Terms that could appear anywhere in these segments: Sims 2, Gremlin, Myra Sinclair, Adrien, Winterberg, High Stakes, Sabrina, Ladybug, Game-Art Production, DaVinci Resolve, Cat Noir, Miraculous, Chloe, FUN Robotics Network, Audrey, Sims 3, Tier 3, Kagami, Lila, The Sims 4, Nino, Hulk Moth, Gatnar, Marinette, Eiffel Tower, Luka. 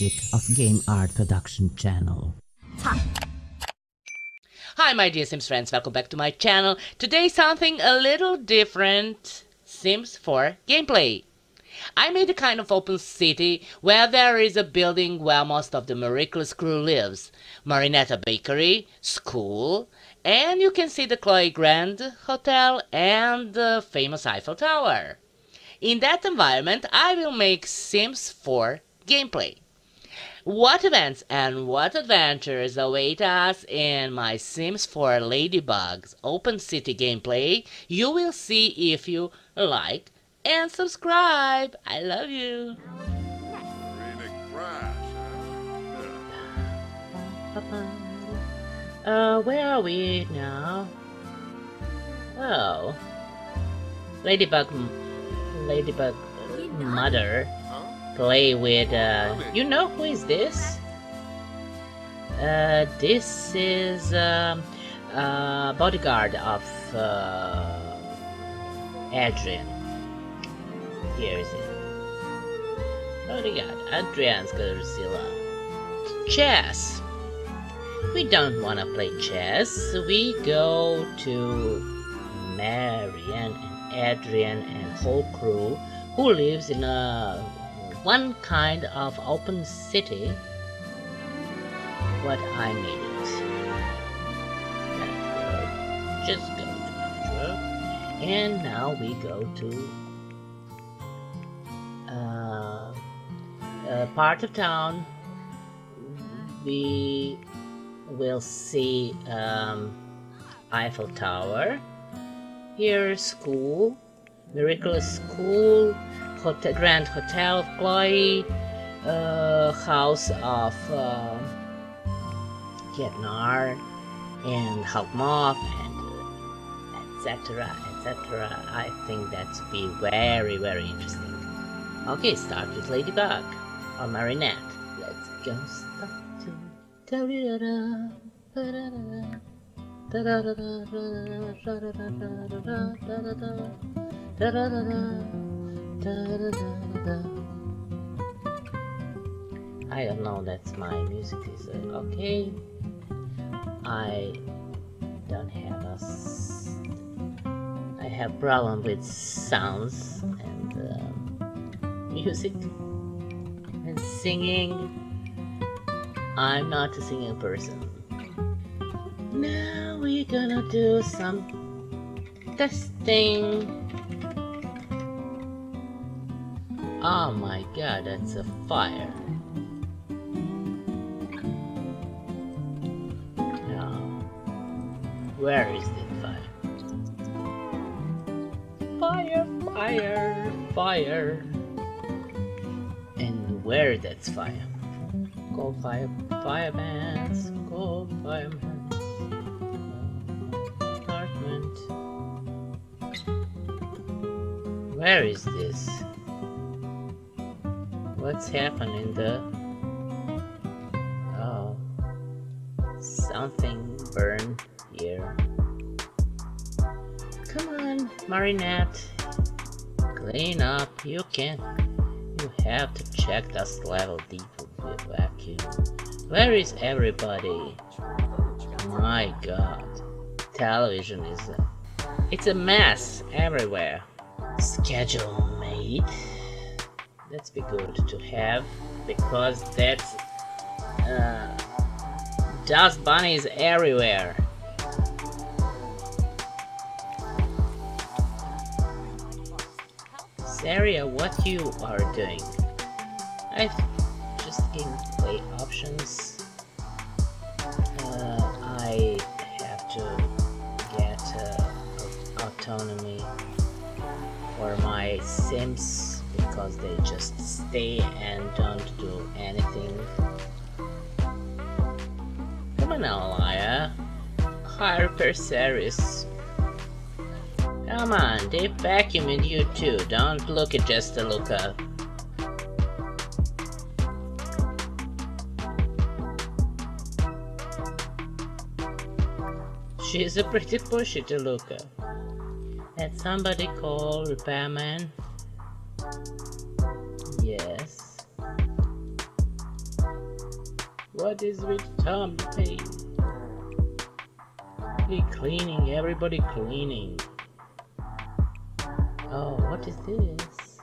magic of Game Art Production Channel. Hi my dear Sims friends, welcome back to my channel. Today something a little different, Sims 4 gameplay. I made a kind of open city where there is a building where most of the Miraculous crew lives. Marinette bakery, school, and you can see the Chloe Grand Hotel and the famous Eiffel Tower. In that environment, I will make Sims 4 gameplay. What events and what adventures await us in my Sims 4 Ladybug's open city gameplay, you will see if you like and subscribe. I love you. Where are we now? Oh, Ladybug mother play with you know who is this? This is bodyguard of Adrien. Here is it. Bodyguard Adrien's Godzilla. Chess. We don't want to play chess. We go to Marianne and Adrien and whole crew who lives in a one kind of open city. What I made it. Network. Just go to network. And now we go to a part of town. We will see Eiffel Tower. Here, school, Miraculous School, hotel, Grand Hotel of Chloe, house of Gatnar, and Hulk Moth, and etc. etc. I think that's be very interesting. Okay, start with Ladybug or Marinette. Let's go start to I don't know, that's my music is okay. I don't have I have problem with sounds and music and singing. I'm not a singing person. Now we're gonna do some testing. Oh my god, that's a fire. Now, where is the fire? Fire, fire, fire. And where that's fire? Go fire, fireman, go fireman. Where is this? What's happening? Oh, something burned here. Come on, Marinette, clean up. You can. You have to check this level deep with vacuum. Where is everybody? My God, television is it's a mess everywhere. Schedule made. That's be good to have because that's dust bunnies everywhere. Saria, what you are doing? I've just in play options. I have to get autonomy for my Sims because they just stay and don't do anything. Come on now, Lila. Hyper series. Come on, they vacuumed you too. Don't look at just the Luka. She's a pretty pushy to Luka. Let somebody call repairman. Yes. What is with Tommy? He cleaning, everybody cleaning. Oh, what is this?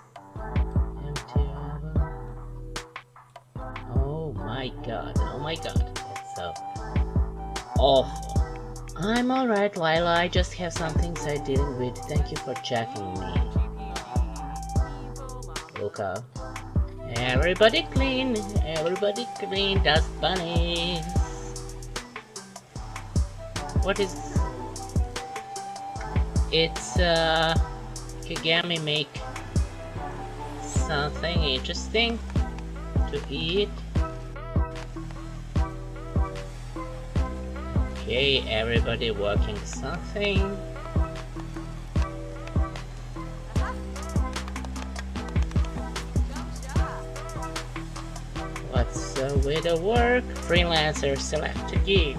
Empty oven. Oh my god, oh my god. That's so awful. I'm alright, Lila, I just have some things I'm dealing with. Thank you for checking me. Luka. Everybody clean, dust bunnies. What is... It's, Kagami make something interesting to eat. Okay, everybody working something. What's with the work? Freelancer select a gig.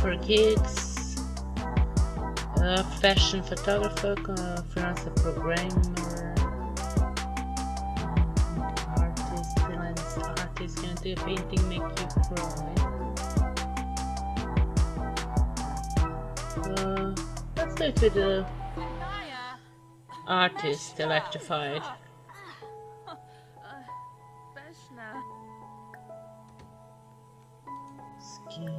For gigs, fashion photographer, freelancer programmer, artist, freelance artist, gonna do painting, make you cry. Let's do it with the artist electrified. Skin.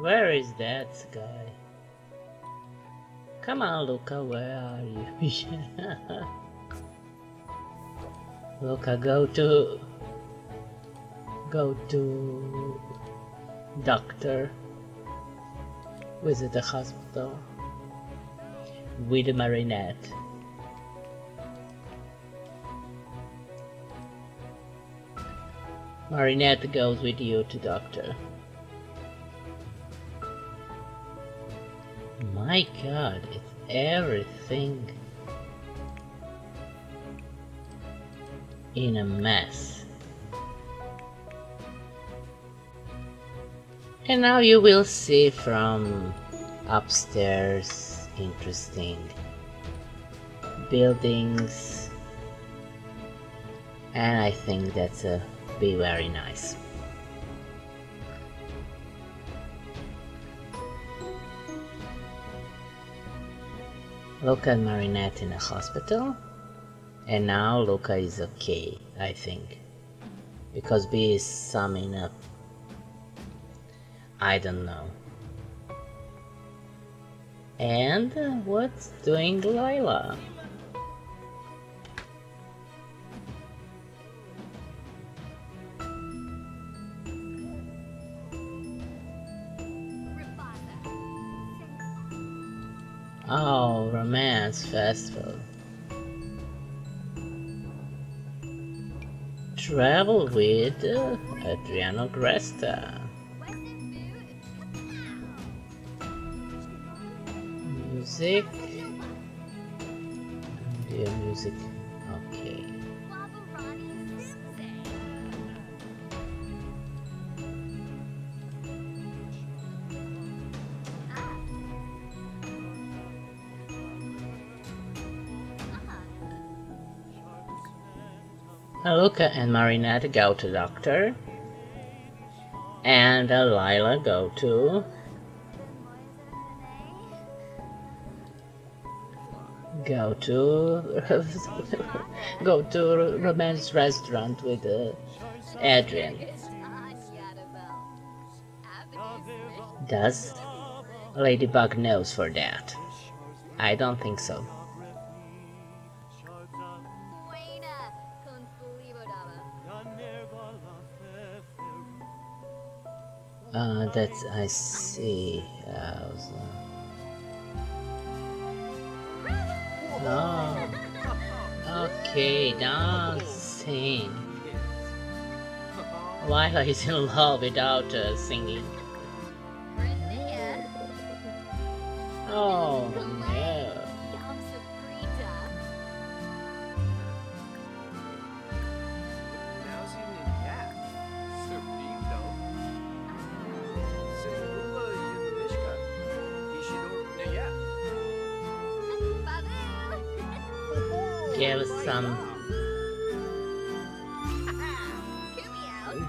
Where is that guy? Come on, Luka, where are you? Luka, go to doctor. Visit the hospital with Marinette. Marinette goes with you to doctor. My god, it's everything in a mess. And now you will see from upstairs interesting buildings, and I think that's a be very nice. Luka and Marinette in a hospital, and now Luka is okay, I think, because B is summing up. I don't know. And what's doing Lila? Oh, romance festival. Travel with Adrien Gresta. Music. Dear music. Okay. Luka and Marinette go to doctor, and Lila go to go to romance restaurant with Adrien. Does Ladybug knows for that? I don't think so. That's, I see. Oh, okay, dancing. Lila is in love without singing. Oh no.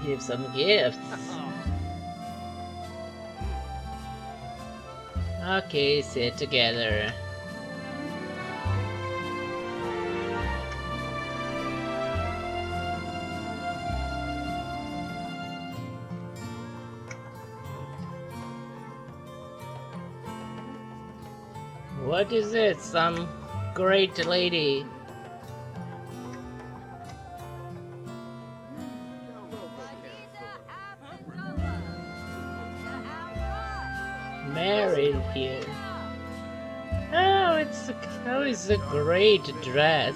give some gifts. Okay, sit together. What is it? Some great lady. Married here. Oh, it's a great dress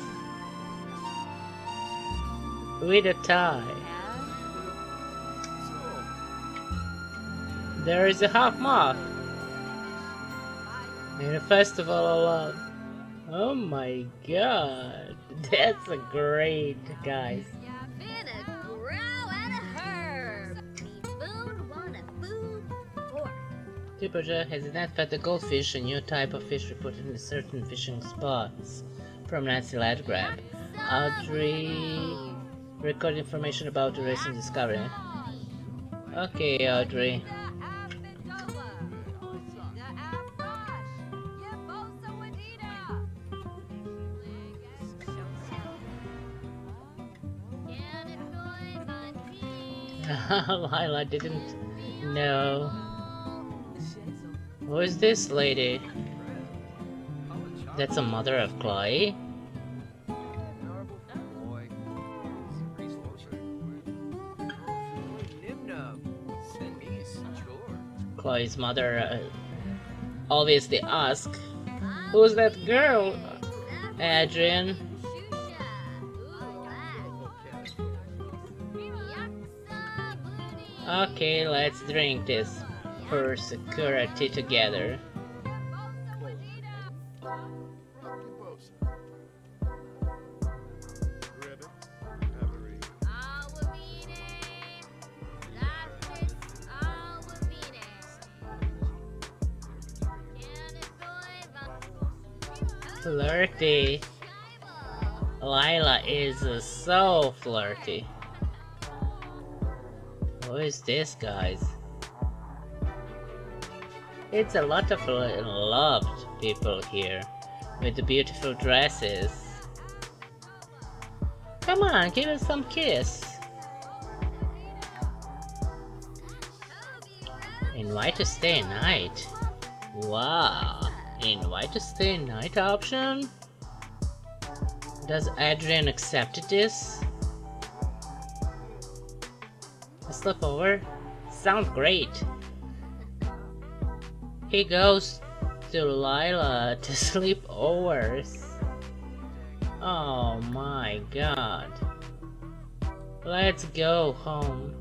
with a tie. There is a Hulk Moth in a festival of love. Oh my God, that's a great guy. Tipperger has identified the goldfish, a new type of fish reported in certain fishing spots. From Nancy Ladgrab. Audrey recorded information about the recent discovery. Okay, Audrey. Lila didn't know. Who is this lady? That's a mother of Chloe? Chloe's mother obviously asked, who's that girl, Adrien? Okay, let's drink this. For security together. Flirty. Lila is so flirty. Who is this, guys? It's a lot of loved people here, with the beautiful dresses. Come on, give us some kiss. Invite to stay night. Wow, invite to stay night option? Does Adrien accept this? A sleepover? Sounds great. He goes to Lila to sleep over. Oh my God. Let's go home.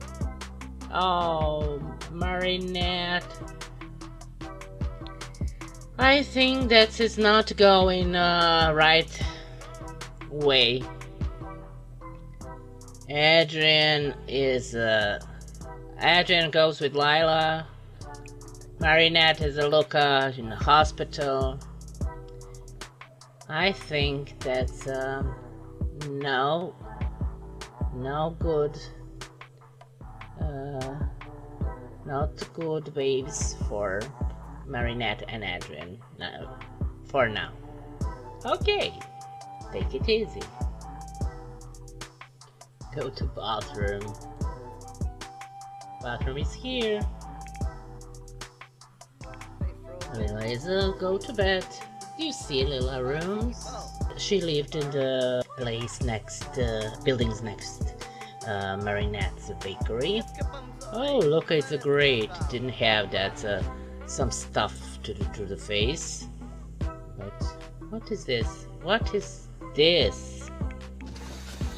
Oh, Marinette. I think that is not going right way. Adrien goes with Lila. Marinette is a Luka in the hospital. I think that's not good waves for Marinette and Adrien. No, for now. Okay, take it easy. Go to bathroom. Bathroom is here. Lila is go to bed. Do you see Lila's rooms? She lived in the place next, buildings next Marinette's bakery. Oh, Luka is great. Didn't have that some stuff to the face. But what is this? What is this?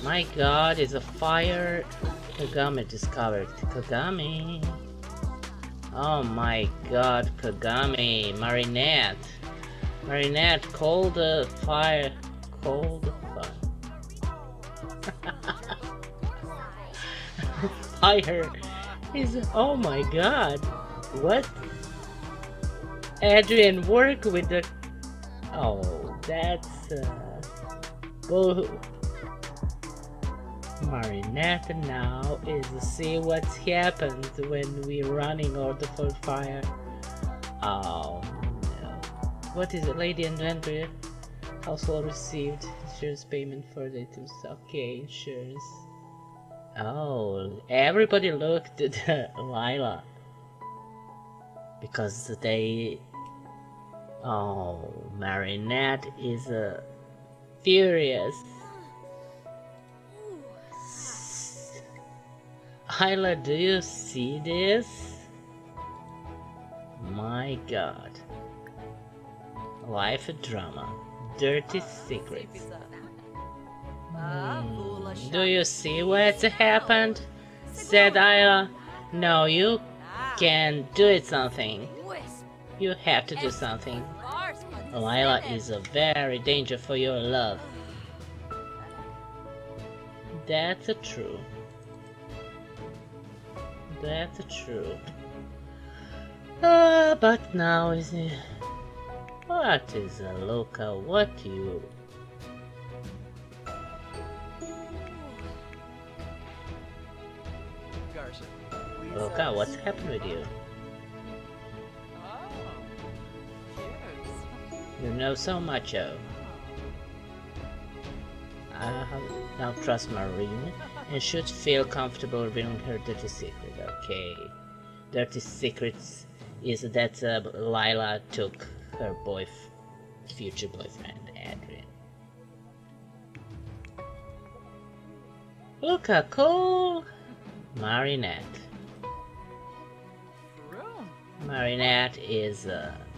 My God, is a fire. Kagami discovered. Kagami. Oh my God, Kagami, Marinette. Marinette, cold fire, cold fire. Fire is, oh my God, what? Adrien, work with the, oh, that's, Well, Marinette now is to see what happens when we're running out of fire. Oh no. What is it? Lady inventory. Household received insurance payment for the items. Okay, insurance. Oh, everybody looked at Lila. Because they... Oh, Marinette is furious. Lila, do you see this? My god. Life drama. Dirty secrets. Do you see what happened? Said Lila. No, you can do it something. You have to do something. Lila is a very danger for your love. That's true. That's true. But now is it... What is a Luka? What you... Luka, what's happened with you? You know so much, oh. I now trust Marine and should feel comfortable revealing her dirty secret. Okay. Dirty secrets is that Lila took her future boyfriend, Adrien. Luka, call Marinette. Marinette is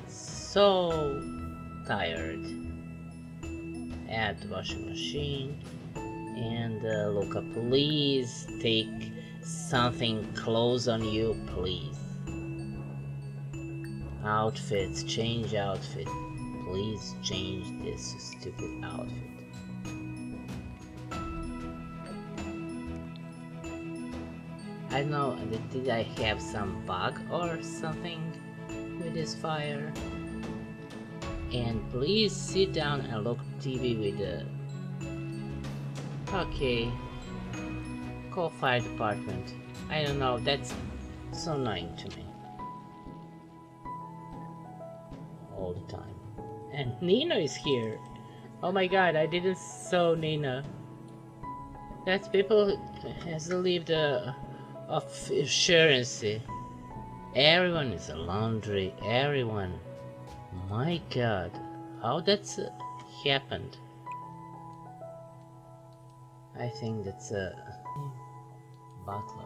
so tired. Add washing machine and Luka, please take something clothes on you, please. Outfits, change outfit. Please change this stupid outfit. I don't know, did I have some bug or something with this fire? And please sit down and look TV with the... Okay. Call fire department. I don't know, that's so annoying to me. All the time. And Nino is here! Oh my god, I didn't saw Nino. That's people has to leave the... of insurance. Everyone is a laundry, everyone. My god, how that's happened? I think that's a butler.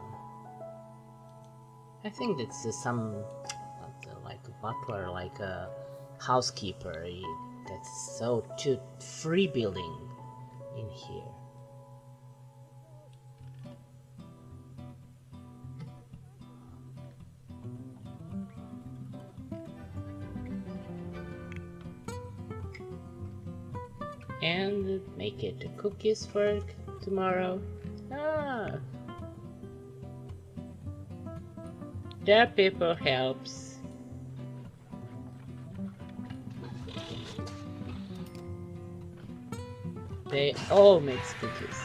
I think that's some like a butler, like a housekeeper. That's so too free building in here. And make it the cookies for tomorrow. Ah, that people helps. They all make cookies.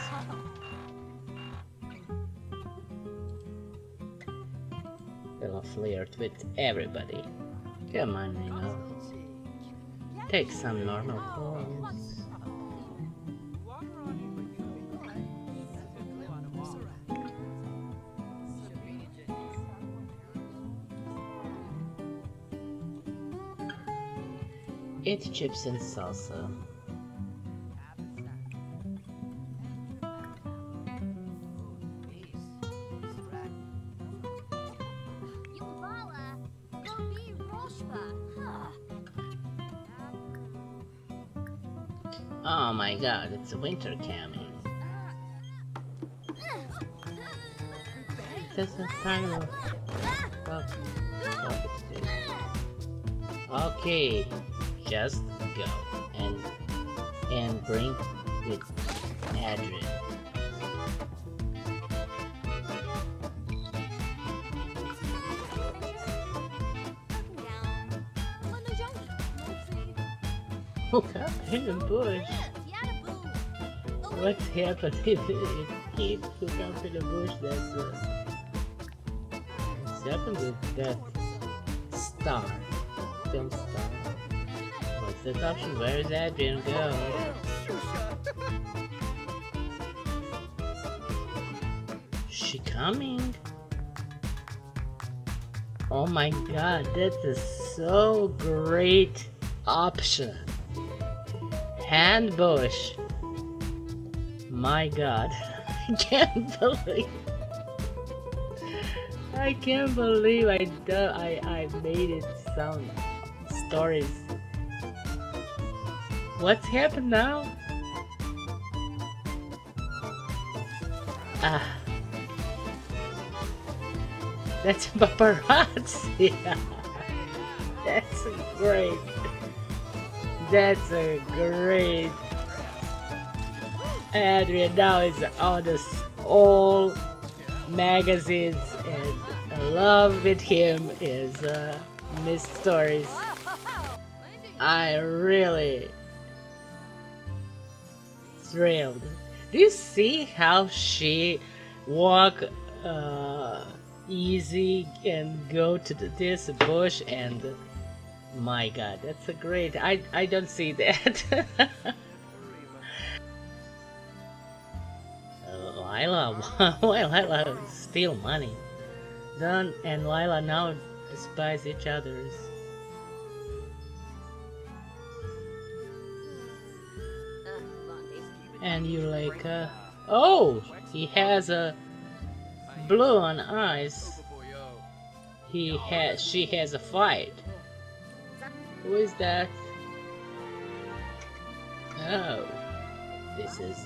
They love flirt with everybody. Come on, Nino. Take some normal clothes. Eat chips and salsa. Oh my god, it's a winter coming. That's a final. Okay. Just go and bring it Adrien. Look out, hidden bush. what's happening? It keeps looking to the bush. That's what's happened with that star. Film star. What's that option? Where is Adrien? Go! She coming? Oh my god, that is so great option. Hand bush. My god, I can't believe I made it sound stories. What's happened now? Ah, that's a paparazzi. That's a great Adrien now is on this all magazines, and along with him is Miss Stories. I really thrilled. Do you see how she walk easy and go to this bush? And my god, that's a great. I don't see that. Lila, why Lila steal money? Don and Lila now despise each other's. And you like, oh, he has a blue on eyes. She has a fight. Who is that? Oh, this is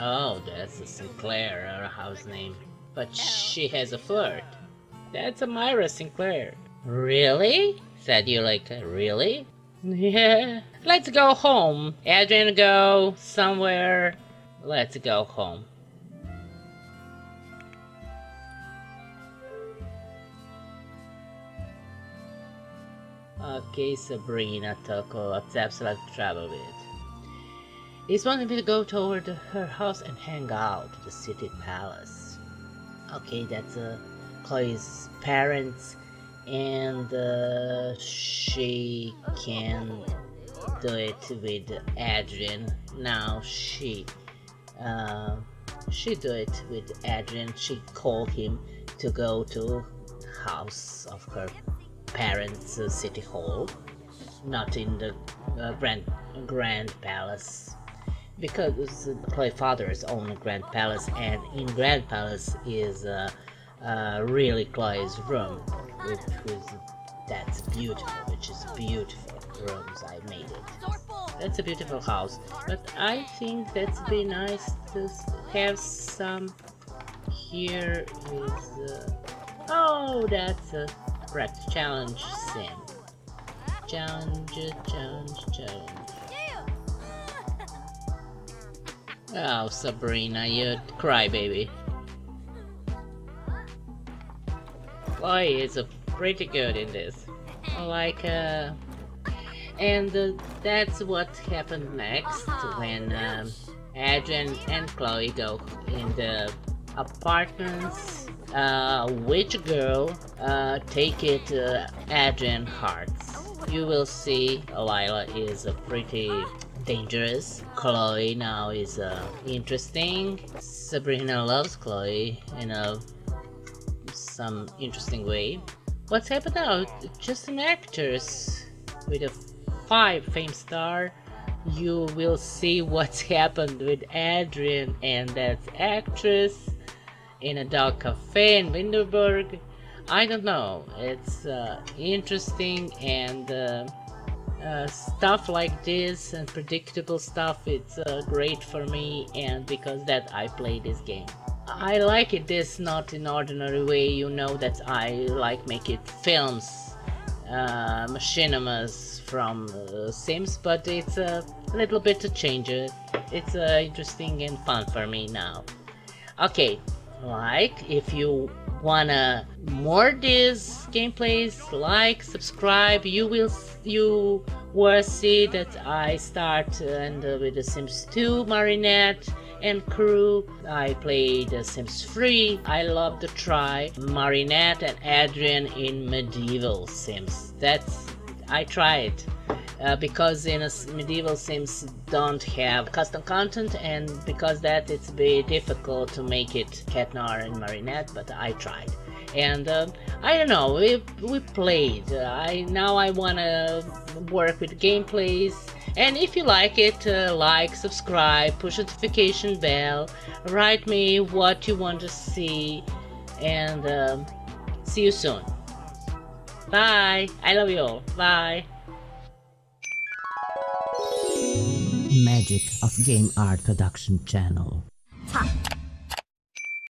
oh, that's a Sinclair, her house name. But she has a flirt. That's a Myra Sinclair. Really? Said you like, really? Yeah. Let's go home. Adrien, go somewhere. Let's go home. Okay, Sabrina, Toko, accepts like travel with. He's wanting me to go toward her house and hang out at the city palace. Okay, that's Chloe's parents, and she can do it with Adrien. Now she do it with Adrien. She called him to go to house of her parents, city hall, not in the grand palace. Because Chloe's father is on Grand Palace, and in Grand Palace is really Chloe's room, that's beautiful, which is beautiful rooms. I made it. That's a beautiful house, but I think that's be nice to have some. Here is oh, that's a correct challenge sim. Challenge. Oh, Sabrina, you crybaby. Chloe is pretty good in this. Like, and that's what happened next when Adrien and Chloe go in the apartments. Which girl take it? Adrien hearts. You will see Lila is a pretty dangerous. Chloe now is interesting. Sabrina loves Chloe in some interesting way. What's happened now? Just an actress with a 5 fame star. You will see what's happened with Adrien and that actress in a dark cafe in Winterberg. I don't know. It's interesting, and stuff like this and predictable stuff, it's great for me, and because that I play this game. I like it this not in ordinary way, you know that I like make it films, machinimas from Sims, but it's a little bit to change it. It's interesting and fun for me now. Okay, like. If you wanna more these gameplays, like, subscribe. You will see that I start and with The Sims 2, Marinette and crew. I play The Sims 3. I love to try Marinette and Adrien in medieval Sims. I try it because in a medieval Sims don't have custom content, and because that it's a bit difficult to make it Cat Noir and Marinette, but I tried. And I don't know, we played. Now I wanna work with gameplays. And if you like it, like, subscribe, push notification bell, write me what you want to see, and see you soon. Bye! I love you all. Bye! Magic of Game Art Production Channel. Ha.